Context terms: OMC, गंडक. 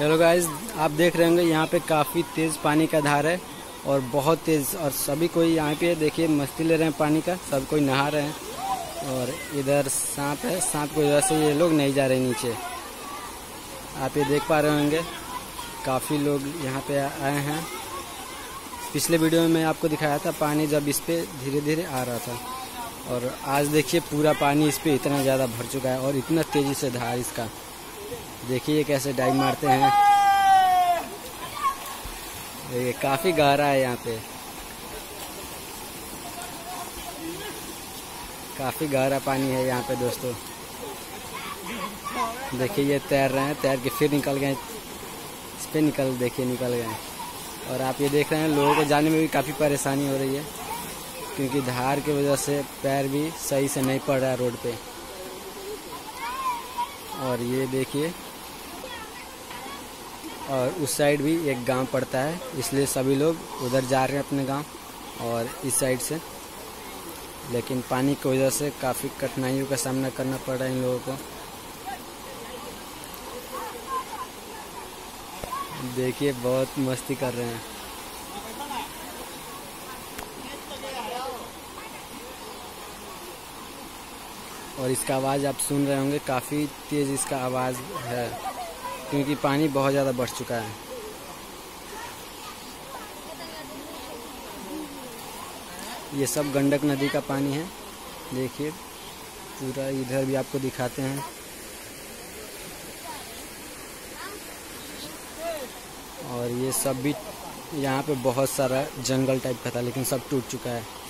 चलो गाइस, आप देख रहे होंगे यहाँ पे काफ़ी तेज़ पानी का धार है और बहुत तेज़, और सभी कोई यहाँ पे देखिए मस्ती ले रहे हैं पानी का, सब कोई नहा रहे हैं। और इधर सांप है, सांप की वजह से ये लोग नहीं जा रहे नीचे। आप ये देख पा रहे होंगे काफ़ी लोग यहाँ पे आए हैं। पिछले वीडियो में मैं आपको दिखाया था पानी जब इस पर धीरे धीरे आ रहा था, और आज देखिए पूरा पानी इस पर इतना ज़्यादा भर चुका है और इतना तेज़ी से धार इसका। देखिए ये कैसे डाइव मारते हैं, ये काफ़ी गहरा है, यहाँ पे काफ़ी गहरा पानी है यहाँ पे दोस्तों। देखिए ये तैर रहे हैं, तैर के फिर निकल गए, इस पर निकल गए। और आप ये देख रहे हैं लोगों को जाने में भी काफ़ी परेशानी हो रही है, क्योंकि धार की वजह से पैर भी सही से नहीं पड़ रहा है रोड पे। और ये देखिए, और उस साइड भी एक गांव पड़ता है, इसलिए सभी लोग उधर जा रहे हैं अपने गांव और इस साइड से, लेकिन पानी की वजह से काफ़ी कठिनाइयों का सामना करना पड़ रहा है इन लोगों को। देखिए बहुत मस्ती कर रहे हैं। और इसका आवाज़ आप सुन रहे होंगे, काफ़ी तेज़ इसका आवाज़ है, क्योंकि पानी बहुत ज़्यादा बढ़ चुका है। ये सब गंडक नदी का पानी है। देखिए पूरा इधर भी आपको दिखाते हैं। और ये सब भी यहाँ पे बहुत सारा जंगल टाइप का था, लेकिन सब टूट चुका है।